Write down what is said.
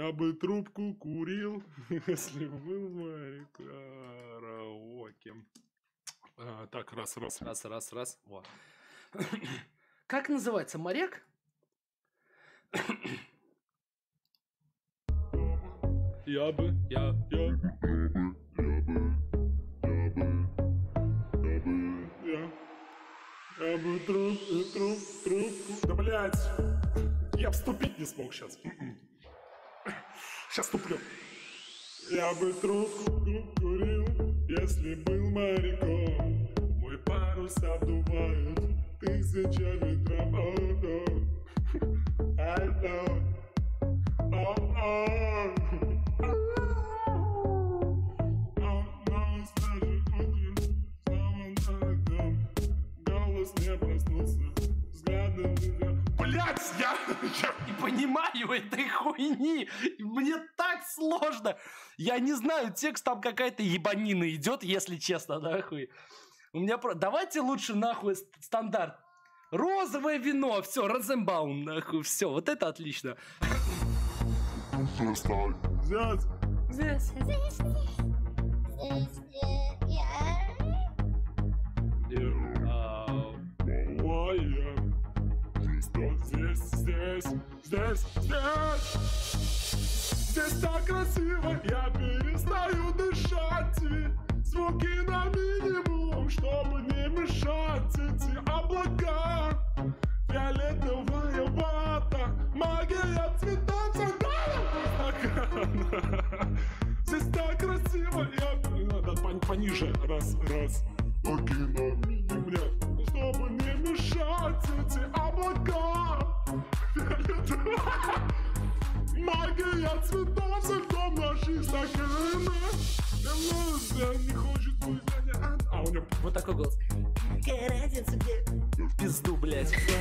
Я бы трубку курил, если был бы караоке. Так, раз. Вот. Как называется моряк? Я бы трубку. Да, блядь. Я вступить не смог сейчас. Сейчас вступлю. Я бы трубку курил, если был моряком. Мой парус обдувает тысяча ветров. Блять, я не понимаю этой хуйни. Мне так сложно. Я не знаю, текст там какая-то ебанина идет, если честно, нахуй. У меня про... Давайте лучше нахуй стандарт. Розовое вино, все, Розенбаум, нахуй, все, вот это отлично. Здесь так красиво, я перестаю дышать. Звуки на минимум, чтобы не мешать. Эти облака, фиолетовая вата, магия цвета цветала. Здесь так красиво, я... Надо пониже, раз. Звуки на минимум, чтобы не мешать. Эти облака, фиолетовая... Магия цветов сольдом нашей стаканы. Не хочет быть занят. А у него вот такой голос. Какая разница, где? Пизду, блядь.